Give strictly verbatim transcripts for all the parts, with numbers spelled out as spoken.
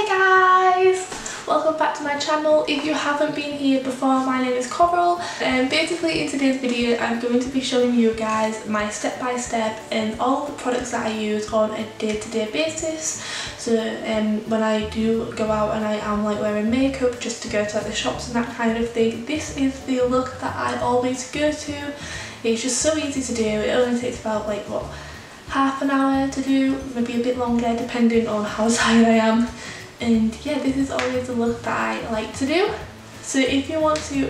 Hi guys! Welcome back to my channel. If you haven't been here before, my name is Coral, and basically in today's video I'm going to be showing you guys my step by step and all the products that I use on a day-to-day basis. So um, when I do go out and I am like wearing makeup just to go to like the shops and that kind of thing, this is the look that I always go to. It's just so easy to do. It only takes about like what, half an hour to do, maybe a bit longer depending on how tired I am. And yeah, this is always the look that I like to do. So if you want to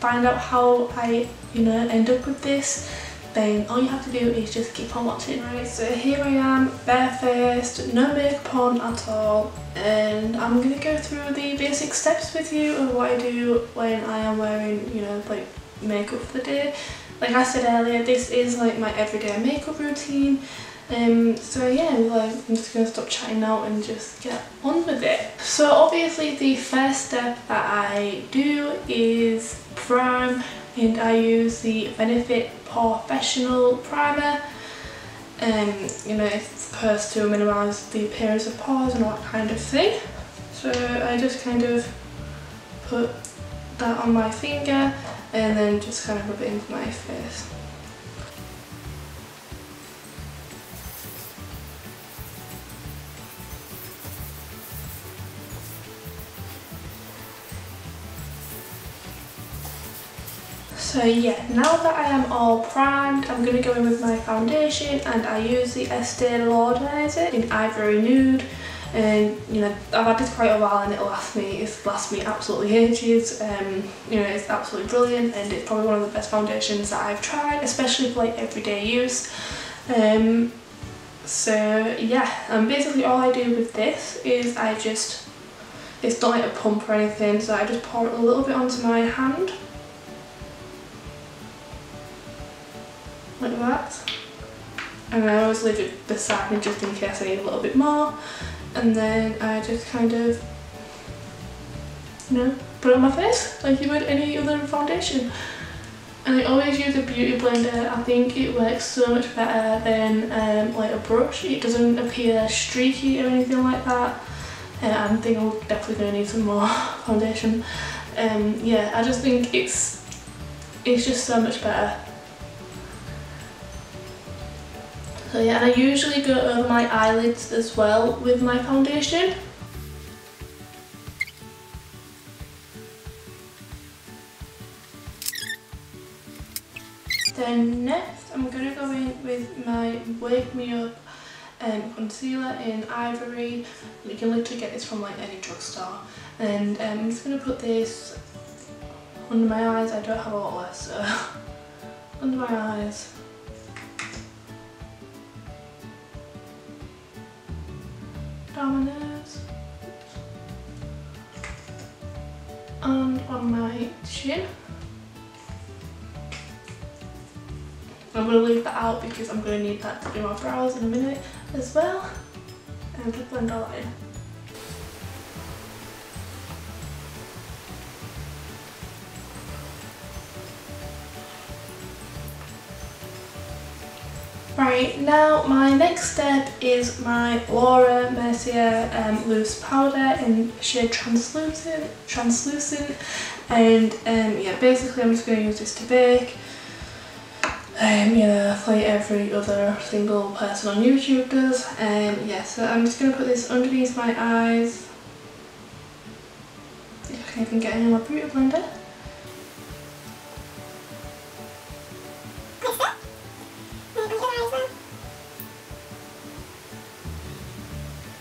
find out how I, you know, end up with this, then all you have to do is just keep on watching. Right, so here I am, barefaced, no makeup on at all, and I'm gonna go through the basic steps with you of what I do when I am wearing, you know, like makeup for the day. Like I said earlier, this is like my everyday makeup routine. Um, so yeah, like, I'm just going to stop chatting now and just get on with it. So obviously the first step that I do is prime, and I use the Benefit Porefessional Primer. Um, you know, it's supposed to minimise the appearance of pores and all that kind of thing. So I just kind of put that on my finger and then just kind of rub it into my face. So yeah, now that I am all primed, I'm going to go in with my foundation, and I use the Estée Lauder is it, in Ivory Nude. And you know, I've had this quite a while, and it'll last me, it's last me absolutely ages. Um, you know, it's absolutely brilliant, and it's probably one of the best foundations that I've tried, especially for like everyday use. Um, so yeah, and basically all I do with this is I just, it's not like a pump or anything, so I just pour it a little bit onto my hand. Like that. And I always leave it beside me just in case I need a little bit more. And then I just kind of, you know, put it on my face like you would any other foundation. And I always use a beauty blender. I think it works so much better than um, like a brush. It doesn't appear streaky or anything like that. And I think I'm definitely going to need some more foundation. Um, yeah, I just think it's it's just so much better. So yeah, and I usually go over my eyelids as well with my foundation. Then next, I'm going to go in with my Wake Me Up um, concealer in Ivory. You can literally get this from like any drugstore. And um, I'm just going to put this under my eyes. I don't have a lot left, so under my eyes. Down my nose and on my chin. I'm going to leave that out because I'm going to need that to do my brows in a minute as well, and just blend all that in. Right, now my next step is my Laura Mercier um, loose powder in shade translucent, translucent, and um, yeah, basically I'm just going to use this to bake. Um, you know, like every other single person on YouTube does. Um, yeah, so I'm just going to put this underneath my eyes. If I can even get it in my beauty blender.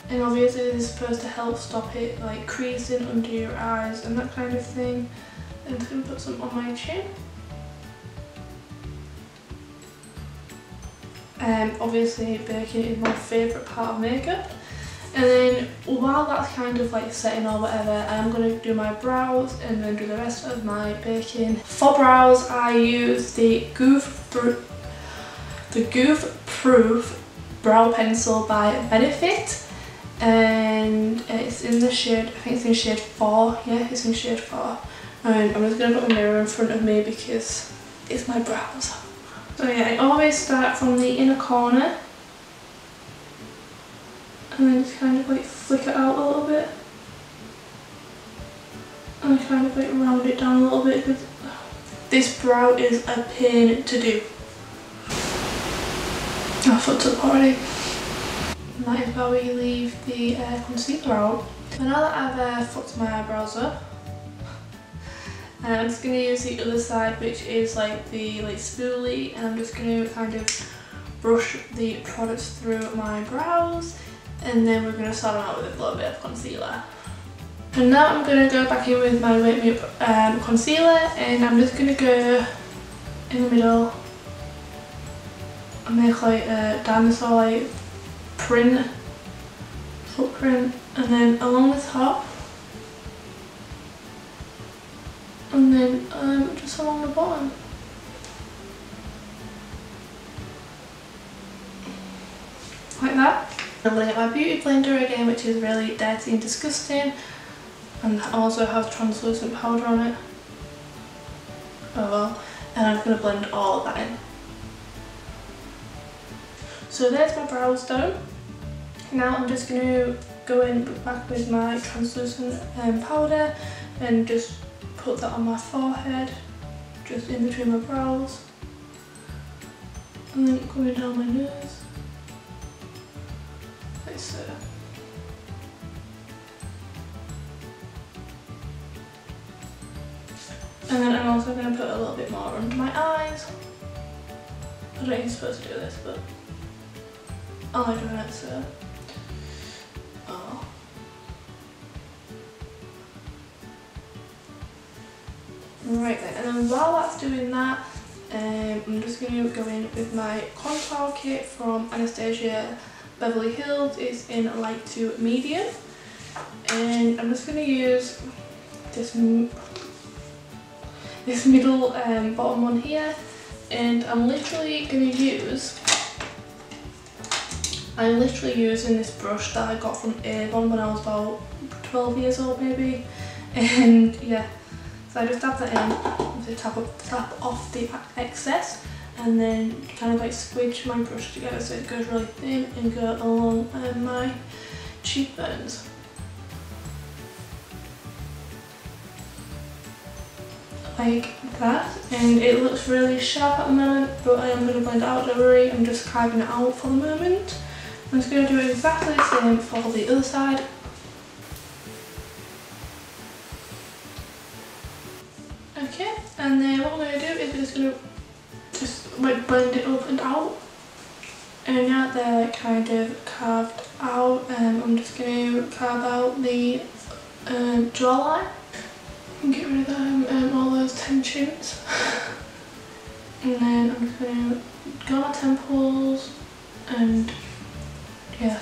And obviously this is supposed to help stop it like creasing under your eyes and that kind of thing. I'm just going to put some on my chin. Um, obviously baking is my favourite part of makeup. And then while that's kind of like setting or whatever, I'm going to do my brows and then do the rest of my baking. For brows I use the Goof, the Goof Proof Brow Pencil by Benefit. And it's in the shade, I think it's in shade four, yeah, it's in shade four. And I'm just going to put a mirror in front of me because it's my brows. So yeah, I always start from the inner corner. And and then just kind of like flick it out a little bit. And I kind of like round it down a little bit because this brow is a pain to do. My foot's up already. And that is how we leave the uh, concealer out. So now that I've uh, flipped my eyebrows up, and I'm just going to use the other side, which is like the like spoolie, and I'm just going to kind of brush the products through my brows, and then we're going to start them out with a little bit of concealer. And now I'm going to go back in with my Wake Me Up um, concealer, and I'm just going to go in the middle and make like a dinosaur like print, footprint, and then along the top. And then um, just along the bottom. Like that. I'm going to get my beauty blender again, which is really dirty and disgusting. And I also have translucent powder on it. Oh well. And I'm going to blend all of that in. So there's my brows done. Now I'm just going to go in back with my translucent um, powder and just put that on my forehead, just in between my brows, and then coming down my nose, like so. And then I'm also going to put a little bit more under my eyes. I don't think you're supposed to do this, but I like doing it, so. Right then, and then while that's doing that, um, I'm just going to go in with my contour kit from Anastasia Beverly Hills. It's in light to medium, and I'm just going to use this m this middle um, bottom one here, and I'm literally going to use. I'm literally using this brush that I got from Avon when I was about twelve years old, maybe, and yeah. So I just dab that in to tap, up, tap off the excess, and then kind of like squidge my brush together so it goes really thin and go along uh, my cheekbones. Like that, and it looks really sharp at the moment, but I am going to blend it out, don't worry, I'm just carving it out for the moment. I'm just going to do exactly the same for the other side. Okay, and then what we're going to do is we're just going to just like blend it up and out, and now they're kind of carved out, and um, I'm just going to carve out the um, jawline and get rid of them, um, all those tensions. And then I'm just going to go on my temples and yeah,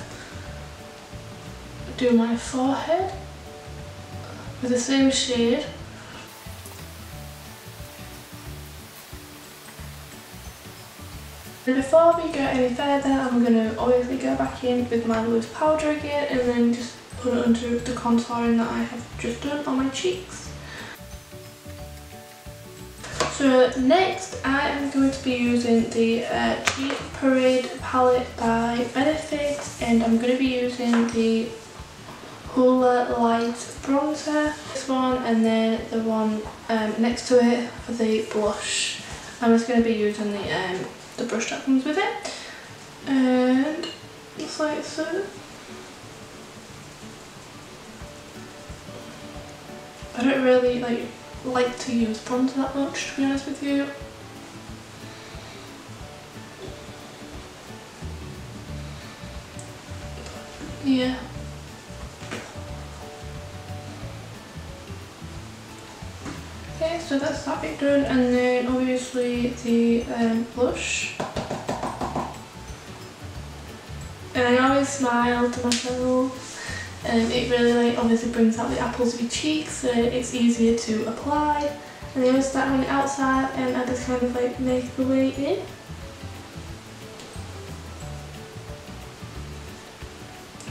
do my forehead with the same shade. And before we go any further, I'm going to obviously go back in with my loose powder again, and then just put it under the contouring that I have just done on my cheeks. So next I am going to be using the uh, Cheek Parade palette by Benefit, and I'm going to be using the Hoola Light Bronzer, this one, and then the one um, next to it for the blush. I'm just going to be using the um, the brush that comes with it, and just like so. I don't really like like to use bronzer that much, to be honest with you. Yeah. Okay, so that's that bit done, and then obviously the um, blush. And I always smile to myself, and it really like obviously brings out the apples of your cheeks, so it's easier to apply. And then I start on the outside, and I just kind of like make the way in.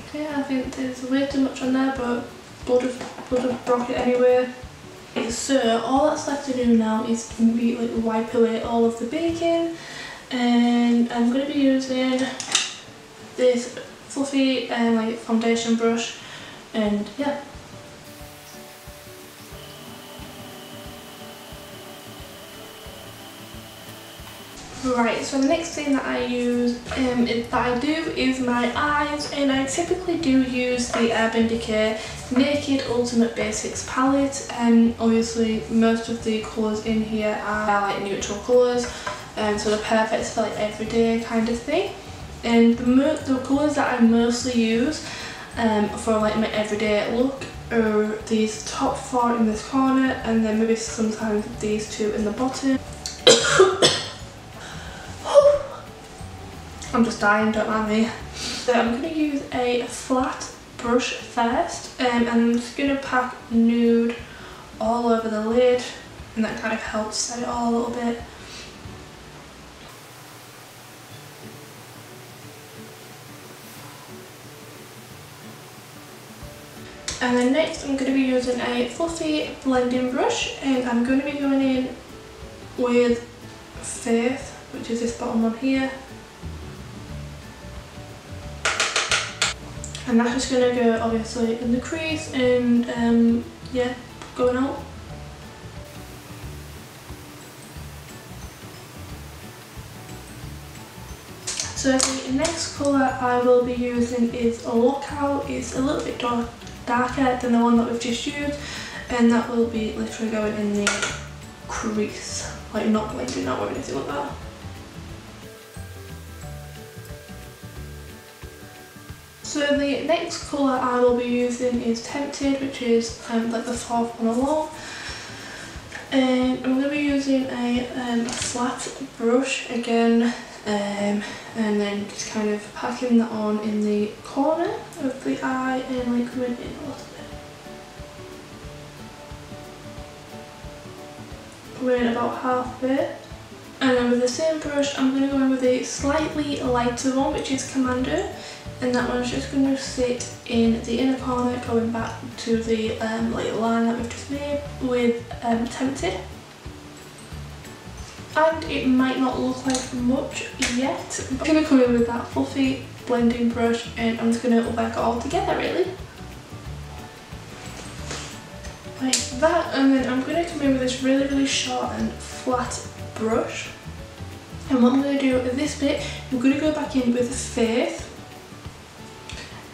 Okay, I think there's way too much on there, but we'll just, we'll just rock it anyway. So all that's left to do now is be, like, wipe away all of the baking, and I'm going to be using this fluffy uh, like foundation brush, and yeah. Right, so the next thing that I use, um, that I do, is my eyes, and I typically do use the Urban Decay Naked Ultimate Basics Palette, and um, obviously most of the colours in here are like neutral colours, and um, so they're perfect for like everyday kind of thing. And the, the colours that I mostly use um, for like my everyday look are these top four in this corner, and then maybe sometimes these two in the bottom. I'm just dying, don't mind me. So I'm going to use a flat brush first, um, and I'm just going to pack nude all over the lid, and that kind of helps set it all a little bit. And then next I'm going to be using a fluffy blending brush, and I'm going to be going in with Faith, which is this bottom one here. And that's just going to go obviously in the crease and um, yeah, going out. So the next colour I will be using is a Lookout. It's a little bit dark, darker than the one that we've just used, and that will be literally going in the crease, like not blending out or anything like that. So the next colour I will be using is Tempted, which is um, like the fourth one along. And I'm going to be using a um, flat brush again, um, and then just kind of packing that on in the corner of the eye and like coming in a little bit. We're in about halfway. And then with the same brush, I'm going to go in with a slightly lighter one, which is Commando. And that one's just going to sit in the inner corner, going back to the um, little line that we've just made with um, Tempted. And it might not look like much yet, but I'm going to come in with that fluffy blending brush, and I'm just going to work it all together really. Like that, and then I'm going to come in with this really really short and flat brush. And what I'm going to do at this bit, I'm going to go back in with Faith.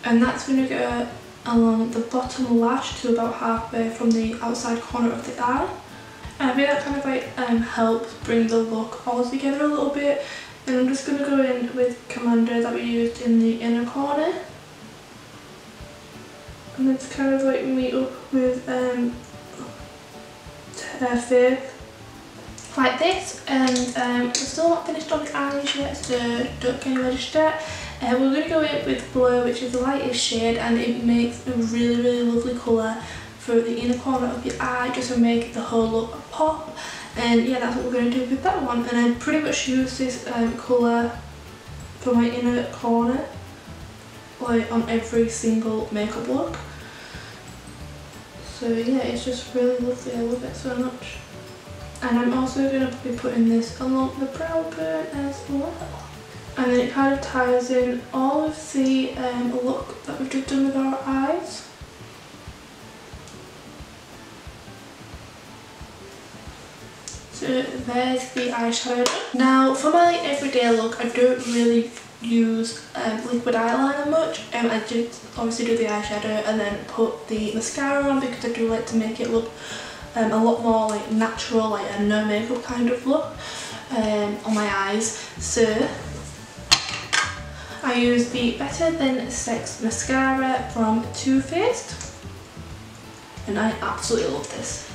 And that's going to go along the bottom lash to about halfway from the outside corner of the eye. And I think that kind of like um, helps bring the look all together a little bit. And I'm just going to go in with Commando that we used in the inner corner. And then to kind of like meet up with um, Faith like this. And um, I'm still not finished on the eyes yet, so don't get anywhere just yet. Uh, we're going to go in with Blur, which is the lightest shade, and it makes a really really lovely colour for the inner corner of your eye, just to make the whole look pop. And yeah, that's what we're going to do with that one. And I pretty much use this um, colour for my inner corner like on every single makeup look. So yeah, it's just really lovely, I love it so much. And I'm also going to be putting this along the brow bone as well. And then it kind of ties in all of the um, look that we've just done with our eyes. So there's the eyeshadow. Now for my everyday look, I don't really use um, liquid eyeliner much. Um, I just obviously do the eyeshadow and then put the mascara on, because I do like to make it look um, a lot more like natural, like a no makeup kind of look um, on my eyes. So I use the Better Than Sex mascara from Too Faced, and I absolutely love this,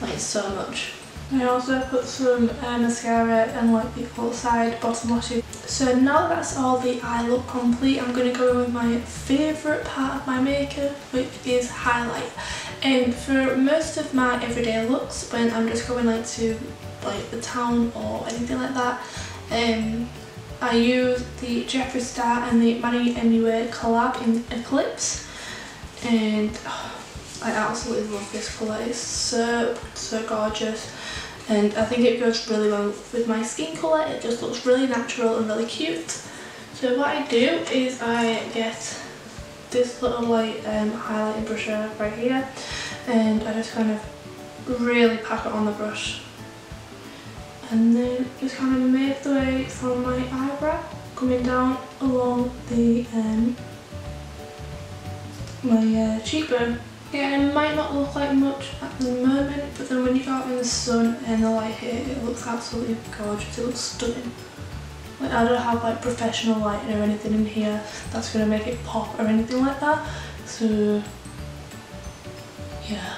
like so much. I also put some uh, mascara and like the outside bottom lashes. So now that's all the eye look complete, I'm going to go with my favourite part of my makeup, which is highlight. And for most of my everyday looks, when I'm just going like to like the town or anything like that, um, I use the Jeffree Star and the Manny M U A collab in Eclipse, and oh, I absolutely love this colour. It's so, so gorgeous, and I think it goes really well with my skin colour. It just looks really natural and really cute. So So what I do is I get this little light um, highlighting brush right here, and I just kind of really pack it on the brush, and then just kind of make the way from my eyebrow coming down along the um, my uh, cheekbone. Yeah, it might not look like much at the moment, but then when you go out in the sun and the light hit, it looks absolutely gorgeous. It looks stunning. Like, I don't have like professional lighting or anything in here that's going to make it pop or anything like that. So, yeah.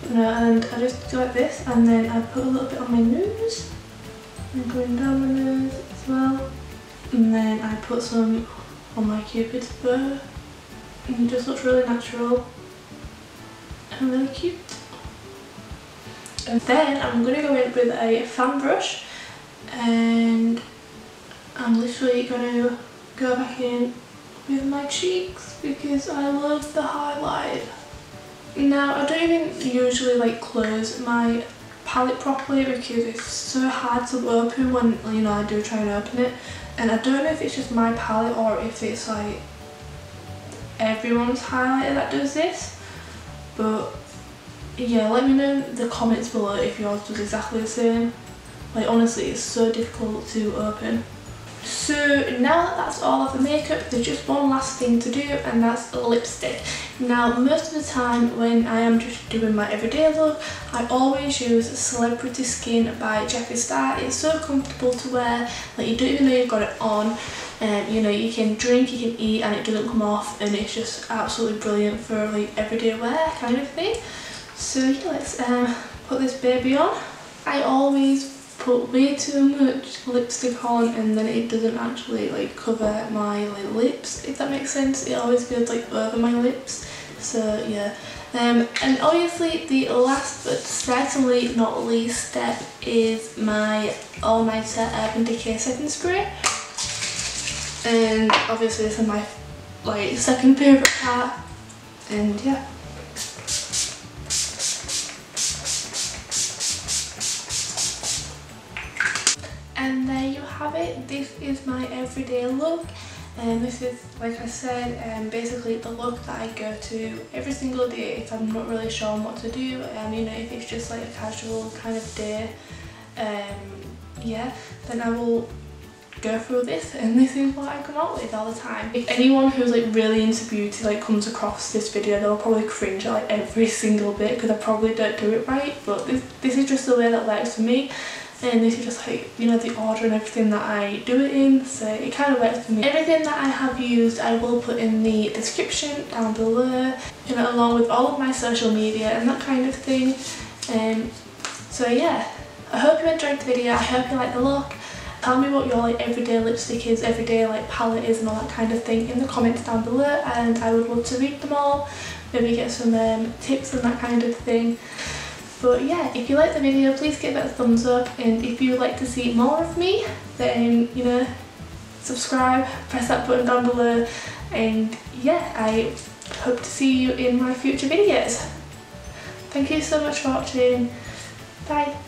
But no, and I just do like this, and then I put a little bit on my nose, and going down my nose as well. And then I put some on my cupid's bow, and it just looks really natural and really cute. And then I'm going to go in with a fan brush, and I'm literally going to go back in with my cheeks because I love the highlight. Now, I don't even usually like close my palette properly because it's so hard to open when, you know, I do try and open it, and I don't know if it's just my palette or if it's like everyone's highlighter that does this, but yeah, let me know in the comments below if yours does exactly the same. Like, honestly, it's so difficult to open. So now that that's all of the makeup, there's just one last thing to do, and that's lipstick. Now, most of the time when I am just doing my everyday look, I always use Celebrity Skin by Jeffree Star. It's so comfortable to wear, like you don't even know you've got it on. Um, you know, you can drink, you can eat, and it doesn't come off, and it's just absolutely brilliant for like everyday wear kind of thing. So yeah, let's um, put this baby on. I always put way too much lipstick on, and then it doesn't actually like cover my like lips, if that makes sense. It always goes like over my lips. So yeah, um, and obviously the last but certainly not least step is my All Nighter Urban Decay setting spray. And obviously this is my like second favourite part, and yeah. And there you have it. This is my everyday look, and this is, like I said, um, basically the look that I go to every single day if I'm not really sure what to do, and um, you know, if it's just like a casual kind of day, um, yeah, then I will go through this, and this is what I come out with all the time. If anyone who's like really into beauty like comes across this video, they'll probably cringe at like every single bit because I probably don't do it right, but this, this is just the way that works for me, and this is just like, you know, the order and everything that I do it in, so it kind of works for me. Everything that I have used I will put in the description down below, you know, along with all of my social media and that kind of thing. Um, so yeah, I hope you enjoyed the video, I hope you like the look. Tell me what your like everyday lipstick is, everyday like palette is and all that kind of thing in the comments down below, and I would love to read them all, maybe get some um, tips and that kind of thing. But yeah, if you liked the video, please give it a thumbs up, and if you would like to see more of me, then, you know, subscribe, press that button down below, and yeah, I hope to see you in my future videos. Thank you so much for watching, bye!